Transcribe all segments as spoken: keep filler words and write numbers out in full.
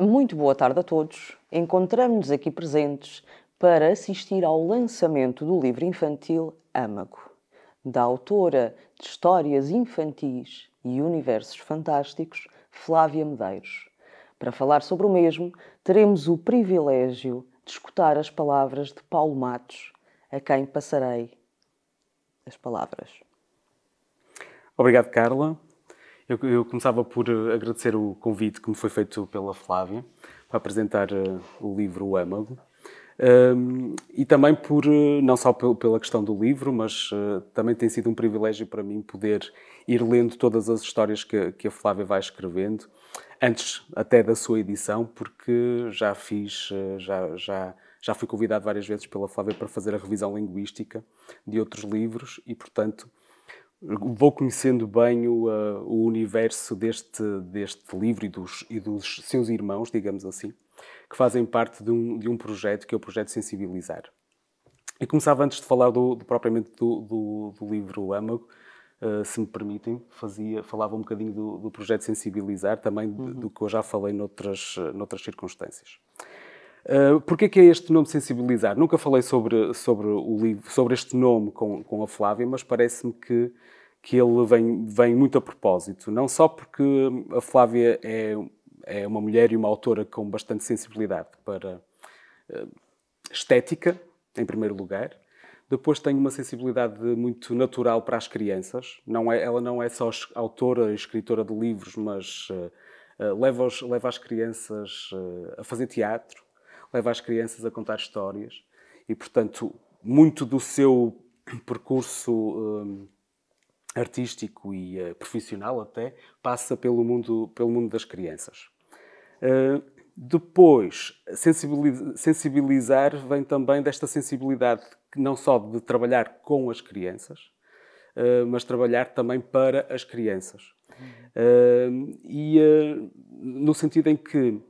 Muito boa tarde a todos. Encontramos-nos aqui presentes para assistir ao lançamento do livro infantil Âmago, da autora de Histórias Infantis e Universos Fantásticos, Flávia Medeiros. Para falar sobre o mesmo, teremos o privilégio de escutar as palavras de Paulo Matos, a quem passarei as palavras. Obrigado, Carla. Eu, eu começava por agradecer o convite que me foi feito pela Flávia para apresentar uh, o livro O Âmago. Um, e também por, não só pela questão do livro, mas uh, também tem sido um privilégio para mim poder ir lendo todas as histórias que, que a Flávia vai escrevendo, antes até da sua edição, porque já fiz, já, já, já fui convidado várias vezes pela Flávia para fazer a revisão linguística de outros livros e, portanto, vou conhecendo bem o, uh, o universo deste, deste livro e dos, e dos seus irmãos, digamos assim, que fazem parte de um, de um projeto, que é o projeto Sensibilizar. E começava antes de falar do, do, propriamente do, do, do livro Âmago, uh, se me permitem, fazia, falava um bocadinho do, do projeto Sensibilizar, também uhum. do que eu já falei noutras, noutras circunstâncias. Uh, Porquê que é este nome Sensibilizar? Nunca falei sobre, sobre, o livro, sobre este nome com, com a Flávia, mas parece-me que, que ele vem, vem muito a propósito. Não só porque a Flávia é... é uma mulher e uma autora com bastante sensibilidade para uh, estética, em primeiro lugar. Depois tem uma sensibilidade muito natural para as crianças. Não é, ela não é só autora e escritora de livros, mas uh, uh, leva, os, leva as crianças uh, a fazer teatro, leva as crianças a contar histórias. E, portanto, muito do seu percurso uh, artístico e uh, profissional até, passa pelo mundo, pelo mundo das crianças. Uh, depois, sensibiliz- sensibilizar vem também desta sensibilidade não só de trabalhar com as crianças, uh, mas trabalhar também para as crianças. Uh, e uh, no sentido em que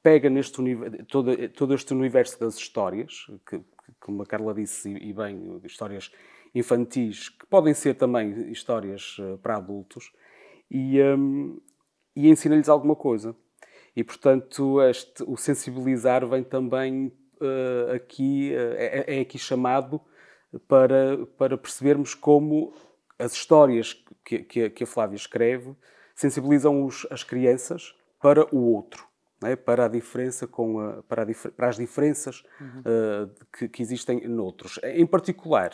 pega neste universo, todo, todo este universo das histórias, que, como a Carla disse, e bem, histórias infantis, que podem ser também histórias uh, para adultos, e, um, e ensina-lhes alguma coisa. E, portanto, este, o sensibilizar vem também uh, aqui, uh, é, é aqui chamado para, para percebermos como as histórias que, que, que a Flávia escreve sensibilizam os, as crianças para o outro, né? Para, a diferença com a, para, a dif- para as diferenças uhum. uh, que, que existem noutros. Em particular,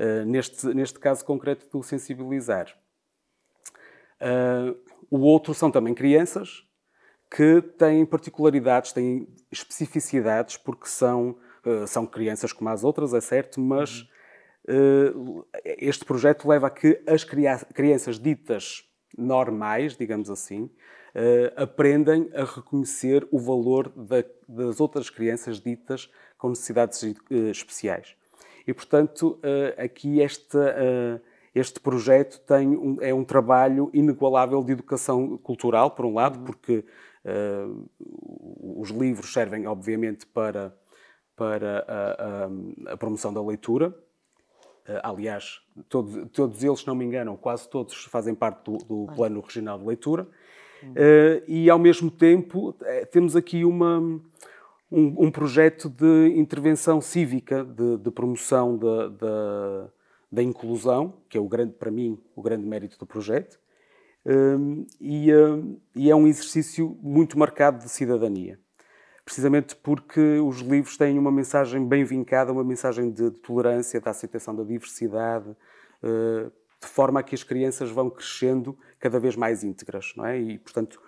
Uh, neste, neste caso concreto do sensibilizar. Uh, o outro são também crianças que têm particularidades, têm especificidades, porque são, uh, são crianças como as outras, é certo, mas uh, este projeto leva a que as cria- crianças ditas normais, digamos assim, uh, aprendem a reconhecer o valor da, das outras crianças ditas com necessidades uh, especiais. E, portanto, aqui este, este projeto tem um, é um trabalho inigualável de educação cultural, por um lado, porque uh, os livros servem, obviamente, para, para a, a, a promoção da leitura. Uh, aliás, todo, todos eles, se não me engano, quase todos fazem parte do, do Plano Regional de Leitura. Uh, e, ao mesmo tempo, temos aqui uma... Um, um projeto de intervenção cívica, de, de promoção da, da, da inclusão, que é, o grande, para mim, o grande mérito do projeto, um, e, um, e é um exercício muito marcado de cidadania, precisamente porque os livros têm uma mensagem bem vincada, uma mensagem de, de tolerância, da aceitação da diversidade, uh, de forma a que as crianças vão crescendo cada vez mais íntegras, não é? E, portanto,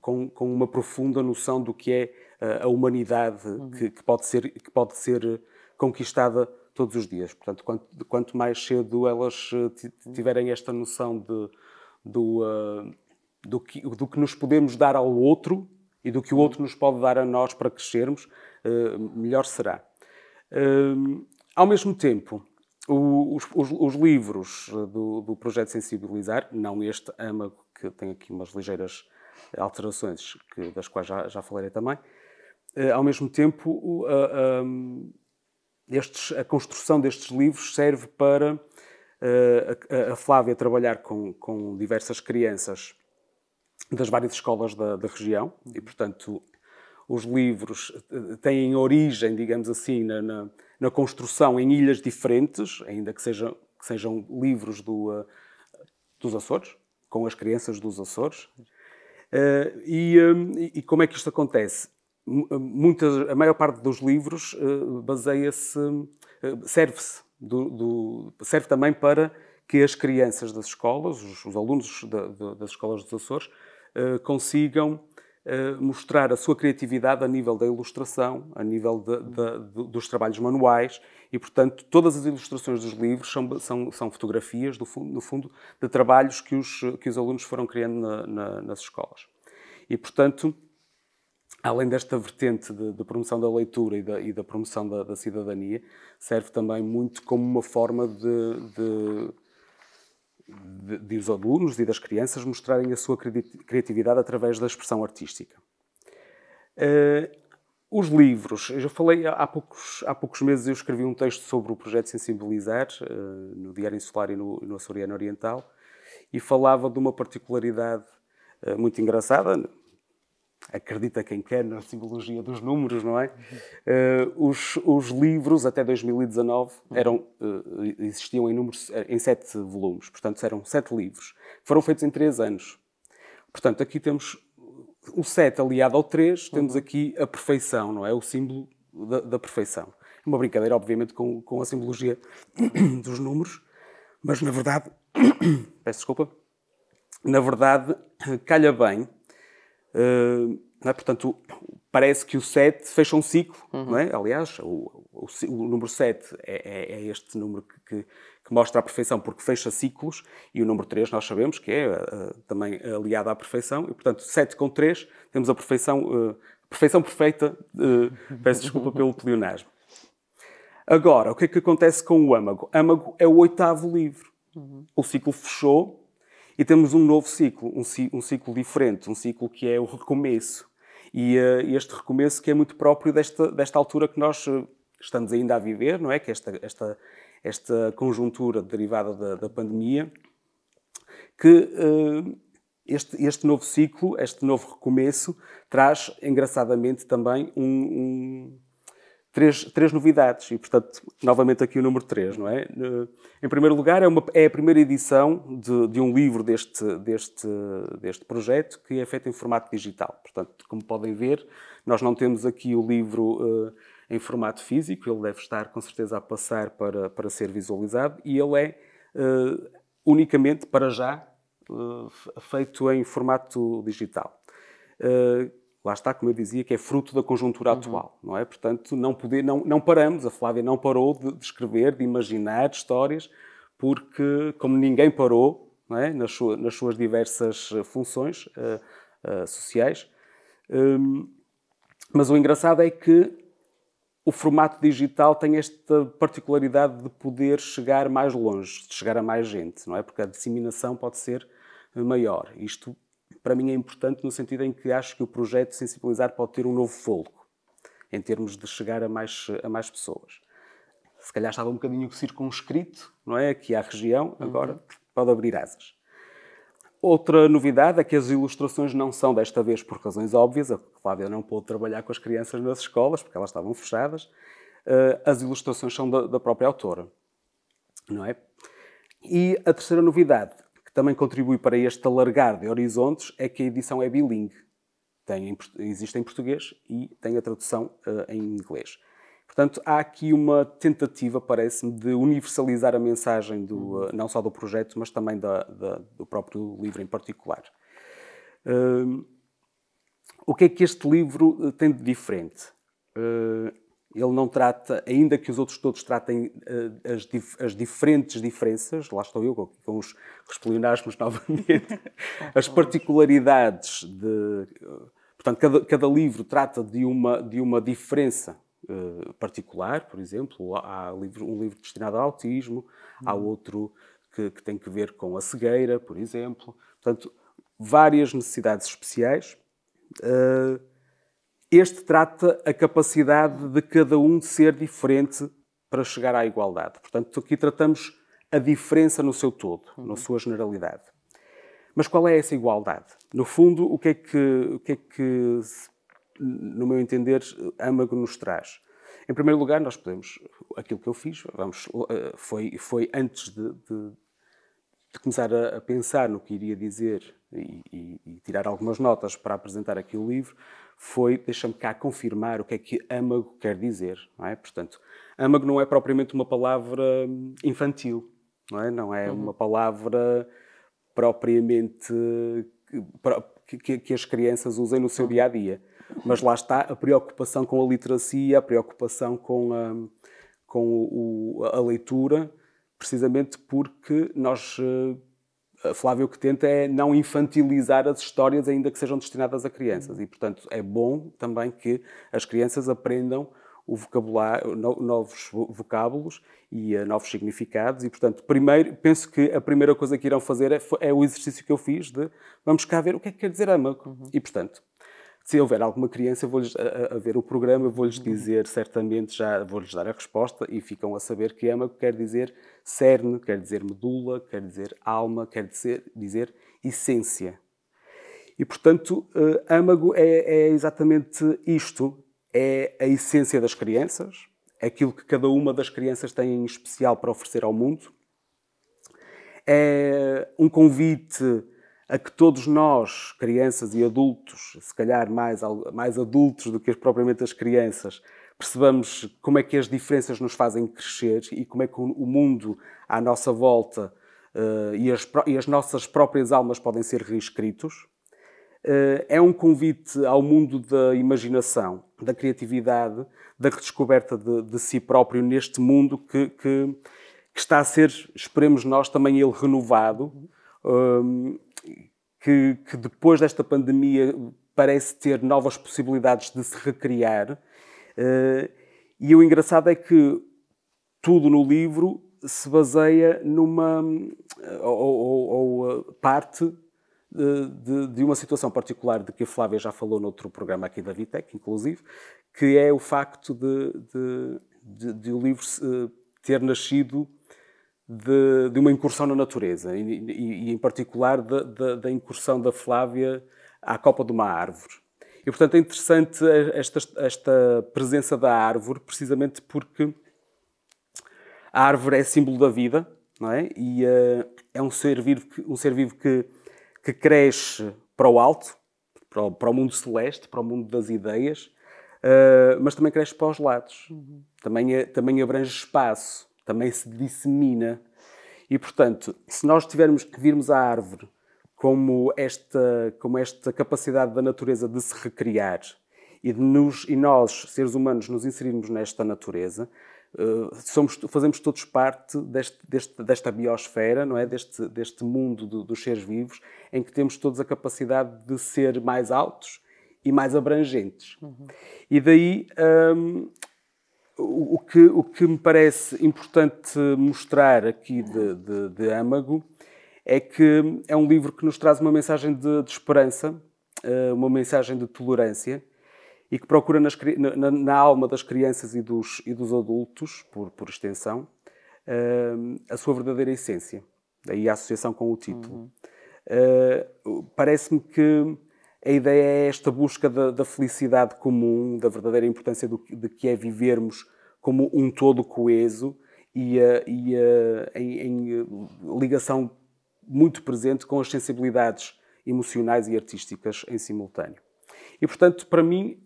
Com, com uma profunda noção do que é uh, a humanidade uhum. que, que, pode ser, que pode ser conquistada todos os dias. Portanto, quanto, quanto mais cedo elas t- tiverem esta noção de, do, uh, do, que, do que nos podemos dar ao outro e do que o outro nos pode dar a nós para crescermos, uh, melhor será. Uh, ao mesmo tempo, o, os, os, os livros do, do projeto Sensibilizar, não este Âmago, que tem aqui umas ligeiras alterações, que, das quais já, já falarei também. Uh, ao mesmo tempo, uh, uh, estes, a construção destes livros serve para uh, a, a Flávia trabalhar com, com diversas crianças das várias escolas da, da região e, portanto, os livros têm origem, digamos assim, na, na, na construção em ilhas diferentes, ainda que sejam, que sejam livros do, uh, dos Açores, com as crianças dos Açores. Uh, e, um, e como é que isto acontece? Muitas, a maior parte dos livros uh, baseia-se, uh, serve-se, do, do, serve também para que as crianças das escolas, os, os alunos da, da, das escolas dos Açores, uh, consigam uh, mostrar a sua criatividade a nível da ilustração, a nível de, de, de, dos trabalhos manuais e, portanto, todas as ilustrações dos livros são, são, são fotografias, do fundo, no fundo, de trabalhos que os, que os alunos foram criando na, na, nas escolas. E, portanto, além desta vertente de, de promoção da leitura e da, e da promoção da, da cidadania, serve também muito como uma forma de, de, de, de os alunos e das crianças mostrarem a sua criatividade através da expressão artística. Uh, os livros, eu já falei há poucos, há poucos meses, eu escrevi um texto sobre o projeto Sensibilizar, uh, no Diário Insular e no, no Açoriano Oriental, e falava de uma particularidade uh, muito engraçada. Acredita quem quer na simbologia dos números, não é? Uhum. Uh, os, os livros, até dois mil e dezanove, eram, uh, existiam em, números, em sete volumes. Portanto, eram sete livros. Foram feitos em três anos. Portanto, aqui temos o sete aliado ao três, temos uhum. aqui a perfeição, não é? O símbolo da, da perfeição. Uma brincadeira, obviamente, com, com a simbologia dos números, mas, na verdade, peço desculpa, na verdade, calha bem. Uh, não é? Portanto, parece que o sete fecha um ciclo, uhum. não é? Aliás, o, o, o número sete é, é, é este número que, que, que mostra a perfeição, porque fecha ciclos, e o número três nós sabemos que é uh, também aliado à perfeição, e portanto, sete com três, temos a perfeição, uh, perfeição perfeita, uh, peço desculpa pelo pleonasmo. Agora, o que é que acontece com o Âmago? Âmago é o oitavo livro, uhum. o ciclo fechou, e temos um novo ciclo, um ciclo diferente, um ciclo que é o recomeço. E uh, este recomeço que é muito próprio desta, desta altura que nós estamos ainda a viver, não é? Que esta, esta, esta conjuntura derivada da, da pandemia, que uh, este, este novo ciclo, este novo recomeço, traz, engraçadamente, também um, um, três, três novidades. E, portanto, novamente aqui o número três, não é? Em primeiro lugar, é, uma, é a primeira edição de, de um livro deste, deste, deste projeto que é feito em formato digital. Portanto, como podem ver, nós não temos aqui o livro uh, em formato físico. Ele deve estar, com certeza, a passar para, para ser visualizado. E ele é, uh, unicamente, para já, uh, feito em formato digital. Uh, Lá está, como eu dizia, que é fruto da conjuntura uhum. atual, não é? Portanto, não, poder, não, não paramos, a Flávia não parou de, de escrever, de imaginar histórias, porque, como ninguém parou, não é? nas, sua, nas suas diversas funções uh, uh, sociais, um, mas o engraçado é que o formato digital tem esta particularidade de poder chegar mais longe, de chegar a mais gente, não é? Porque a disseminação pode ser maior. Isto, para mim, é importante no sentido em que acho que o projeto Sensibilizar pode ter um novo fôlego, em termos de chegar a mais, a mais pessoas. Se calhar estava um bocadinho circunscrito, não é? Aqui à região, agora uhum. pode abrir asas. Outra novidade é que as ilustrações não são, desta vez, por razões óbvias. A Flávia não pôde trabalhar com as crianças nas escolas, porque elas estavam fechadas. As ilustrações são da, da própria autora, não é? E a terceira novidade, também contribui para este alargar de horizontes, é que a edição é bilingue. Tem, existe em português e tem a tradução uh, em inglês. Portanto, há aqui uma tentativa, parece-me, de universalizar a mensagem do, uh, não só do projeto, mas também da, da, do próprio livro em particular. Uh, o que é que este livro tem de diferente? Uh, Ele não trata, ainda que os outros todos tratem uh, as, dif as diferentes diferenças, lá estou eu com, com os, os pleonasmos novamente, as particularidades de... Uh, portanto, cada, cada livro trata de uma, de uma diferença uh, particular, por exemplo. Há livro, um livro destinado ao autismo, há outro que, que tem que ver com a cegueira, por exemplo. Portanto, várias necessidades especiais. Uh, Este trata a capacidade de cada um de ser diferente para chegar à igualdade. Portanto, aqui tratamos a diferença no seu todo, uhum. na sua generalidade. Mas qual é essa igualdade? No fundo, o que é que, o que, é que no meu entender, Âmago nos traz. Em primeiro lugar, nós podemos, aquilo que eu fiz, vamos, foi, foi antes de, de, de começar a, a pensar no que iria dizer e, e, e tirar algumas notas para apresentar aqui o livro, foi, deixa-me cá confirmar o que é que Âmago quer dizer, não é? Portanto, Âmago não é propriamente uma palavra infantil, não é? Não é uma palavra propriamente que, que, que as crianças usem no seu dia-a-dia. Mas lá está a preocupação com a literacia, a preocupação com a, com o, a leitura, precisamente porque nós, a Flávia, o que tenta é não infantilizar as histórias, ainda que sejam destinadas a crianças. E, portanto, é bom também que as crianças aprendam o vocabulário, novos vocábulos e novos significados. E, portanto, primeiro, penso que a primeira coisa que irão fazer é, é o exercício que eu fiz de vamos cá ver o que é que quer dizer Âmago. Uhum. E, portanto, se houver alguma criança, vou-lhes a, a ver o programa, vou-lhes dizer, certamente, já vou-lhes dar a resposta e ficam a saber que Âmago quer dizer cerne, quer dizer medula, quer dizer alma, quer dizer, dizer essência. E, portanto, Âmago é, é exatamente isto. É a essência das crianças, aquilo que cada uma das crianças tem em especial para oferecer ao mundo. É um convite a que todos nós, crianças e adultos, se calhar mais, mais adultos do que propriamente as crianças, percebamos como é que as diferenças nos fazem crescer e como é que o mundo à nossa volta uh, e, as, e as nossas próprias almas podem ser reescritos. Uh, é um convite ao mundo da imaginação, da criatividade, da redescoberta de, de si próprio neste mundo que, que, que está a ser, esperemos nós, também ele renovado, uh, Que, que depois desta pandemia parece ter novas possibilidades de se recriar. Uh, e o engraçado é que tudo no livro se baseia numa ou, ou, ou parte de, de uma situação particular de que a Flávia já falou noutro programa aqui da Vitec, inclusive, que é o facto de, de, de, de o livro ter nascido De, de uma incursão na natureza e, e, e em particular, da, da, da incursão da Flávia à copa de uma árvore. E, portanto, é interessante esta, esta presença da árvore, precisamente porque a árvore é símbolo da vida, não é? E uh, é um ser vivo, um ser vivo que, que cresce para o alto, para o, para o mundo celeste, para o mundo das ideias, uh, mas também cresce para os lados, também, também abrange espaço, também se dissemina. E, portanto, se nós tivermos que virmos à árvore como esta, como esta capacidade da natureza de se recriar e, de nos, e nós, seres humanos, nos inserirmos nesta natureza, uh, somos, fazemos todos parte deste, deste, desta biosfera, não é? deste, deste mundo do, dos seres vivos, em que temos todos a capacidade de ser mais altos e mais abrangentes. Uhum. E daí... Um, O que, o que me parece importante mostrar aqui de, de, de Âmago é que é um livro que nos traz uma mensagem de, de esperança, uma mensagem de tolerância e que procura nas, na, na alma das crianças e dos, e dos adultos, por, por extensão, a sua verdadeira essência. Daí a associação com o título. Uhum. Parece-me que a ideia é esta busca da, da felicidade comum, da verdadeira importância do, de que é vivermos como um todo coeso e, a, e a, em, em ligação muito presente com as sensibilidades emocionais e artísticas em simultâneo. E, portanto, para mim,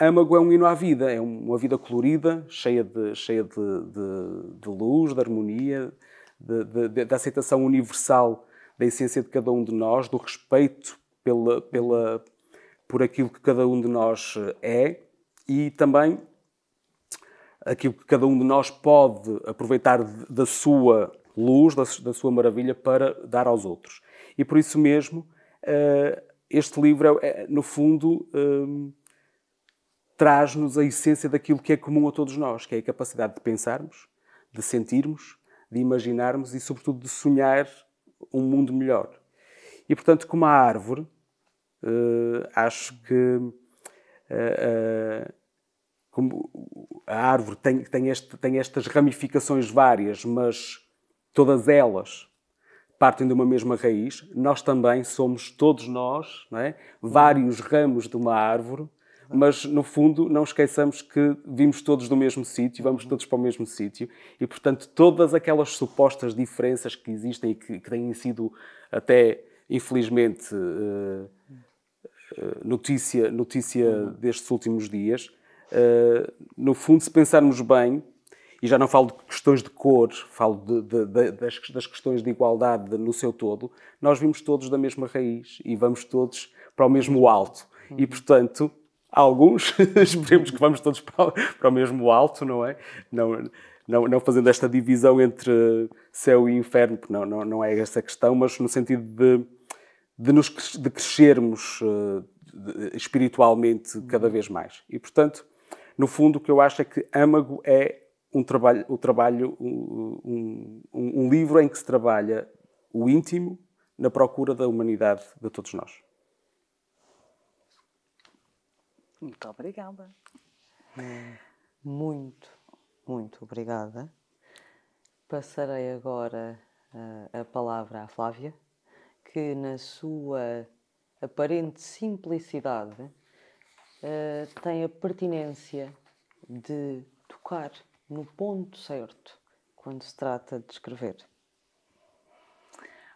Âmago é um hino à vida. É uma vida colorida, cheia de, cheia de, de, de luz, de harmonia, de, de, de, da aceitação universal da essência de cada um de nós, do respeito Pela, pela, por aquilo que cada um de nós é e também aquilo que cada um de nós pode aproveitar da sua luz, da, da sua maravilha, para dar aos outros. E por isso mesmo, este livro, no fundo, traz-nos a essência daquilo que é comum a todos nós, que é a capacidade de pensarmos, de sentirmos, de imaginarmos e, sobretudo, de sonhar um mundo melhor. E, portanto, como a árvore, Uh, acho que uh, uh, como a árvore tem, tem, este, tem estas ramificações várias, mas todas elas partem de uma mesma raiz. Nós também somos, todos nós, não é? Vários ramos de uma árvore, mas no fundo não esqueçamos que vimos todos do mesmo sítio, vamos todos para o mesmo sítio e, portanto, todas aquelas supostas diferenças que existem e que, que têm sido até, infelizmente, uh, notícia, notícia uhum. destes últimos dias, uh, no fundo, se pensarmos bem, e já não falo de questões de cor, falo de, de, de, das, das questões de igualdade no seu todo, nós vimos todos da mesma raiz e vamos todos para o mesmo alto. Uhum. E, portanto, alguns, esperemos que vamos todos para o, para o mesmo alto, não é? Não, não, não fazendo esta divisão entre céu e inferno, porque não, não, não é essa questão, mas no sentido de, de, nos, de crescermos uh, de, espiritualmente cada vez mais. E, portanto, no fundo, o que eu acho é que Âmago é um trabalho, um, trabalho, um, um, um livro em que se trabalha o íntimo na procura da humanidade de todos nós. Muito obrigada. Muito, muito obrigada. Passarei agora a, a palavra à Flávia, que na sua aparente simplicidade uh, tem a pertinência de tocar no ponto certo quando se trata de escrever.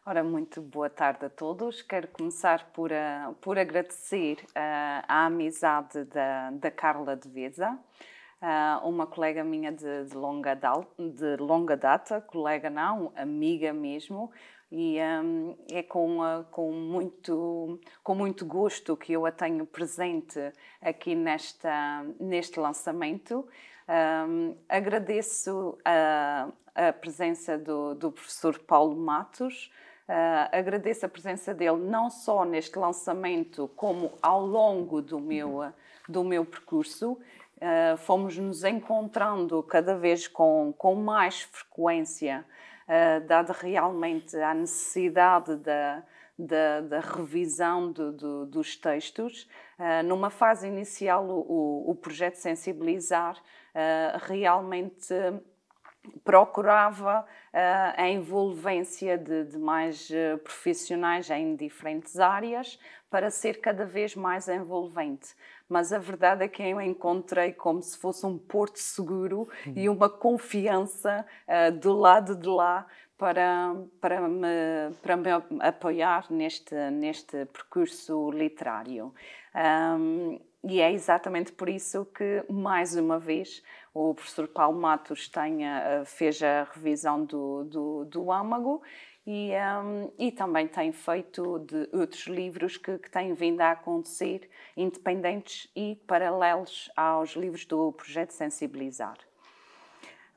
Ora, muito boa tarde a todos. Quero começar por, uh, por agradecer uh, a amizade da, da Carla Devesa, uh, uma colega minha de, de, longa dal, de longa data, colega não, amiga mesmo, e um, é com, uh, com, muito, com muito gosto que eu a tenho presente aqui nesta, neste lançamento. Um, agradeço a, a presença do, do professor Paulo Matos, uh, agradeço a presença dele não só neste lançamento como ao longo do meu, do meu percurso. Uh, fomos nos encontrando cada vez com, com mais frequência, uh, dada realmente a necessidade da Da, da revisão do, do, dos textos. Uh, numa fase inicial, o, o, o projeto Sensibilizar uh, realmente procurava uh, a envolvência de, de mais uh, profissionais em diferentes áreas para ser cada vez mais envolvente. Mas a verdade é que eu encontrei como se fosse um porto seguro uhum. e uma confiança uh, do lado de lá para, para, me, para me apoiar neste, neste percurso literário. Um, e é exatamente por isso que, mais uma vez, o professor Paulo Matos tenha, fez a revisão do, do, do Âmago e, um, e também tem feito de outros livros que, que têm vindo a acontecer, independentes e paralelos aos livros do projeto Sensibilizar.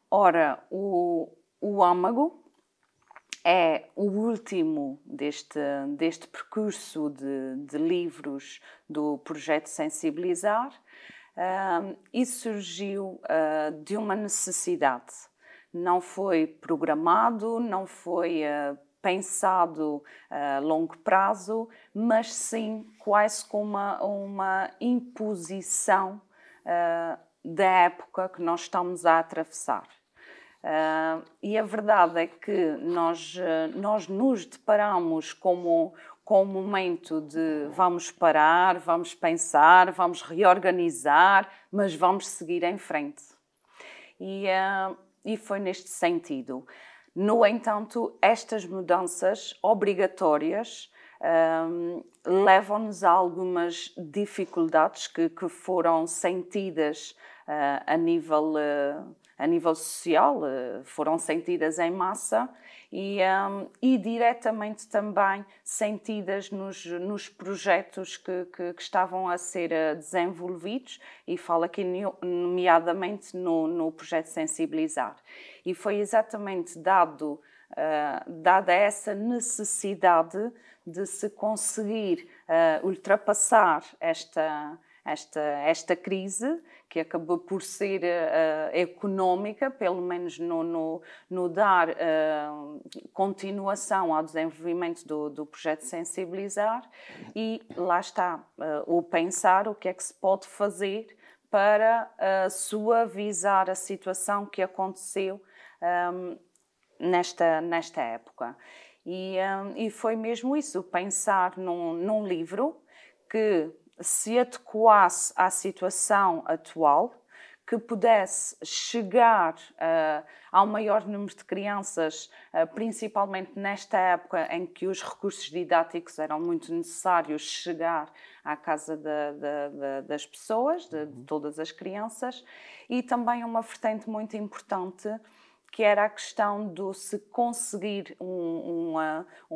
Ora, o, o Âmago é o último deste, deste percurso de, de livros do projeto Sensibilizar um, e surgiu uh, de uma necessidade. Não foi programado, não foi uh, pensado a longo prazo, mas sim quase como uma, uma imposição uh, da época que nós estamos a atravessar. Uh, e a verdade é que nós, uh, nós nos deparamos com o momento de vamos parar, vamos pensar, vamos reorganizar, mas vamos seguir em frente. E, uh, e foi neste sentido. No entanto, estas mudanças obrigatórias uh, levam-nos a algumas dificuldades que, que foram sentidas uh, a nível... Uh, a nível social, foram sentidas em massa e, um, e diretamente também sentidas nos, nos projetos que, que, que estavam a ser desenvolvidos, e falo aqui nomeadamente no, no projeto Sensibilizar. E foi exatamente dado, uh, dada essa necessidade de se conseguir uh, ultrapassar esta... Esta, esta crise, que acabou por ser uh, económica, pelo menos no, no, no dar uh, continuação ao desenvolvimento do, do projeto Sensibilizar, e lá está, uh, o pensar o que é que se pode fazer para uh, suavizar a situação que aconteceu um, nesta, nesta época. E, um, e foi mesmo isso, pensar num, num livro que se adequasse à situação atual, que pudesse chegar uh, ao maior número de crianças, uh, principalmente nesta época em que os recursos didáticos eram muito necessários chegar à casa de, de, de, das pessoas, de, de todas as crianças, e também uma vertente muito importante que era a questão de se conseguir um, um,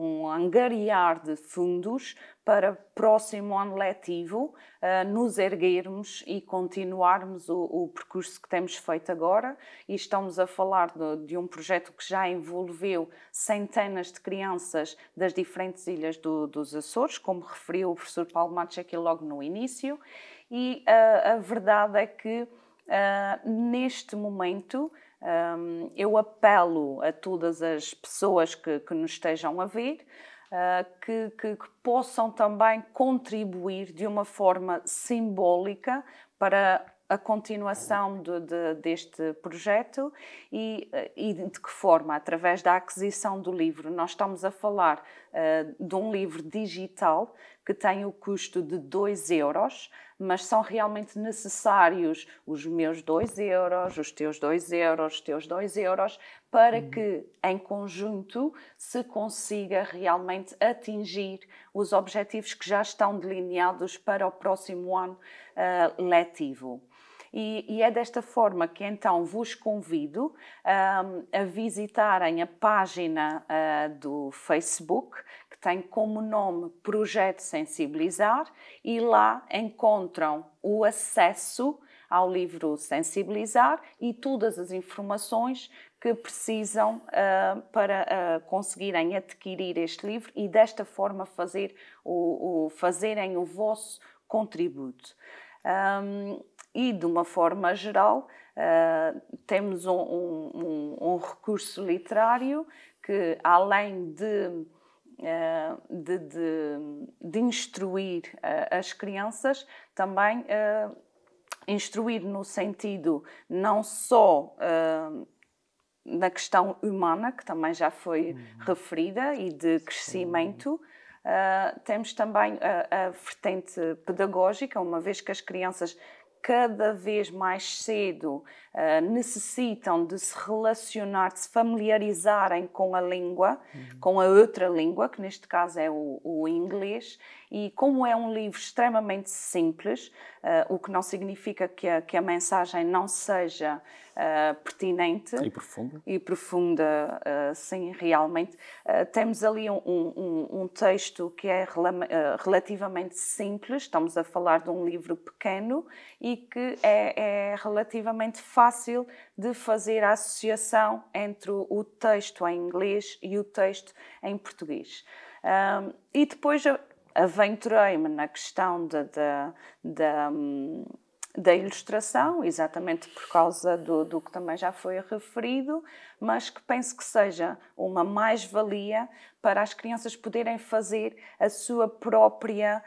um angariar de fundos para o próximo ano letivo uh, nos erguermos e continuarmos o, o percurso que temos feito agora. E estamos a falar de, de um projeto que já envolveu centenas de crianças das diferentes ilhas do, dos Açores, como referiu o professor Paulo Matos aqui logo no início. E uh, a verdade é que, uh, neste momento, Um, eu apelo a todas as pessoas que, que nos estejam a ver uh, que, que, que possam também contribuir de uma forma simbólica para a continuação de, de, deste projeto e, e de que forma? Através da aquisição do livro. Nós estamos a falar uh, de um livro digital que tem o custo de dois euros, mas são realmente necessários os meus dois euros, os teus dois euros, os teus dois euros, para que, em conjunto, se consiga realmente atingir os objetivos que já estão delineados para o próximo ano uh, letivo. E, e é desta forma que, então, vos convido um, a visitarem a página uh, do Facebook, que tem como nome Projeto Sensibilizar, e lá encontram o acesso ao livro Sensibilizar e todas as informações que precisam uh, para uh, conseguirem adquirir este livro e, desta forma, fazer o, o, fazerem o vosso contributo. Um, E, de uma forma geral, uh, temos um, um, um recurso literário que, além de, uh, de, de, de instruir uh, as crianças, também uh, instruir no sentido não só uh, da questão humana, que também já foi uhum. referida, e de crescimento. Sim. Uh, temos também a, a vertente pedagógica, uma vez que as crianças cada vez mais cedo uh, necessitam de se relacionar, de se familiarizarem com a língua, uhum. com a outra língua, que neste caso é o, o inglês. E como é um livro extremamente simples, uh, o que não significa que a, que a mensagem não seja uh, pertinente. E profunda. E profunda, uh, sim, realmente. Uh, temos ali um, um, um texto que é rela- relativamente simples, estamos a falar de um livro pequeno, e que é, é relativamente fácil de fazer a associação entre o texto em inglês e o texto em português. Um, e depois aventurei-me na questão de, de, de, da ilustração, exatamente por causa do, do que também já foi referido, mas que penso que seja uma mais-valia para as crianças poderem fazer a sua própria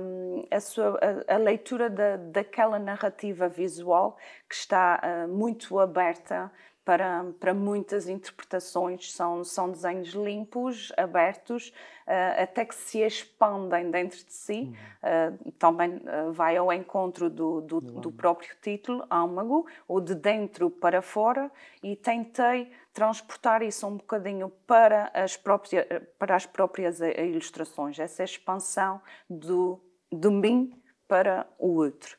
um, a, sua, a, a leitura da, daquela narrativa visual que está uh, muito aberta para, para muitas interpretações. São, são desenhos limpos, abertos, uh, até que se expandem dentro de si. Uhum. Uh, também uh, vai ao encontro do, do, do próprio título, Âmago, ou de dentro para fora, e tentei transportar isso um bocadinho para as próprias, para as próprias ilustrações, essa expansão do, do mim para o outro.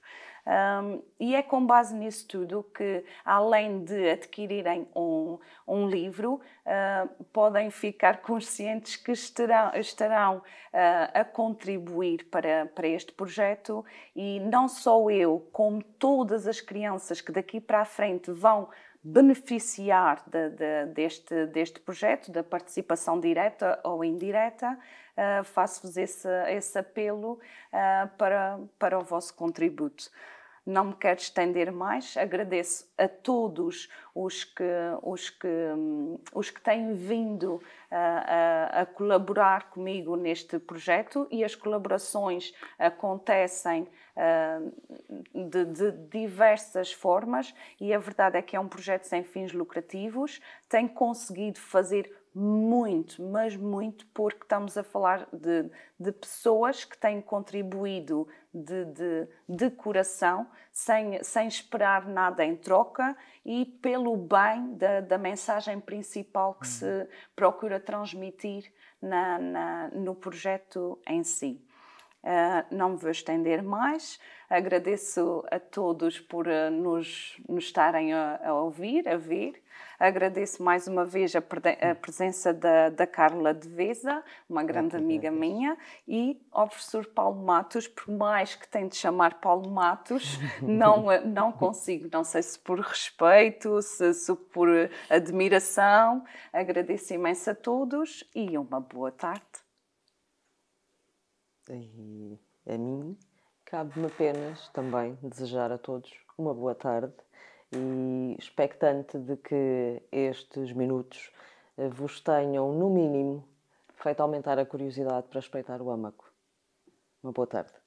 Um, e é com base nisso tudo que, além de adquirirem um, um livro, uh, podem ficar conscientes que estarão, estarão uh, a contribuir para, para este projeto, e não só eu, como todas as crianças que daqui para a frente vão beneficiar de, de, deste, deste projeto, da participação direta ou indireta. Uh, faço-vos esse, esse apelo uh, para, para o vosso contributo. Não me quero estender mais, agradeço a todos os que, os que, os que têm vindo uh, a, a colaborar comigo neste projeto, e as colaborações acontecem uh, de, de diversas formas, e a verdade é que é um projeto sem fins lucrativos. Tem conseguido fazer muito, mas muito, porque estamos a falar de, de pessoas que têm contribuído de, de, de coração, sem, sem esperar nada em troca e pelo bem da, da mensagem principal que se procura transmitir na, na, no projeto em si. Uh, não me vou estender mais, agradeço a todos por uh, nos, nos estarem a, a ouvir, a ver, agradeço mais uma vez a, a presença da, da Carla Devesa, uma grande Muito amiga bem. minha, e ao professor Paulo Matos, por mais que tente chamar Paulo Matos, não, não consigo, não sei se por respeito, se, se por admiração, agradeço imenso a todos e uma boa tarde. E a mim cabe-me apenas também desejar a todos uma boa tarde e expectante de que estes minutos vos tenham, no mínimo, feito aumentar a curiosidade para espreitar o Âmago. Uma boa tarde.